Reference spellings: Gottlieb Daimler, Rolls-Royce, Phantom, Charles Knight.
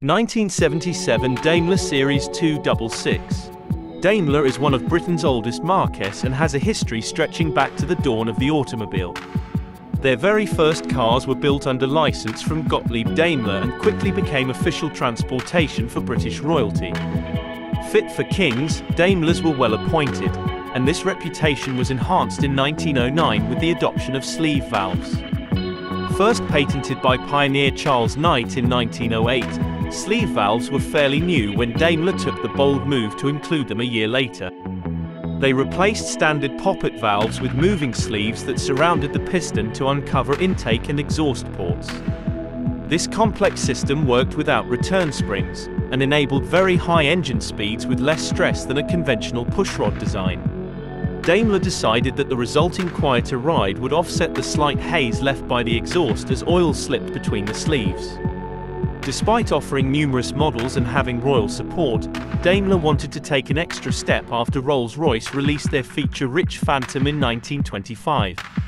1977 Daimler Series 266. Daimler is one of Britain's oldest marques and has a history stretching back to the dawn of the automobile. Their very first cars were built under license from Gottlieb Daimler and quickly became official transportation for British royalty. Fit for kings, Daimlers were well appointed, and this reputation was enhanced in 1909 with the adoption of sleeve valves. First patented by pioneer Charles Knight in 1908, sleeve valves were fairly new when Daimler took the bold move to include them a year later. They replaced standard poppet valves with moving sleeves that surrounded the piston to uncover intake and exhaust ports. This complex system worked without return springs, and enabled very high engine speeds with less stress than a conventional pushrod design. Daimler decided that the resulting quieter ride would offset the slight haze left by the exhaust as oil slipped between the sleeves. Despite offering numerous models and having royal support, Daimler wanted to take an extra step after Rolls-Royce released their feature-rich Phantom in 1925.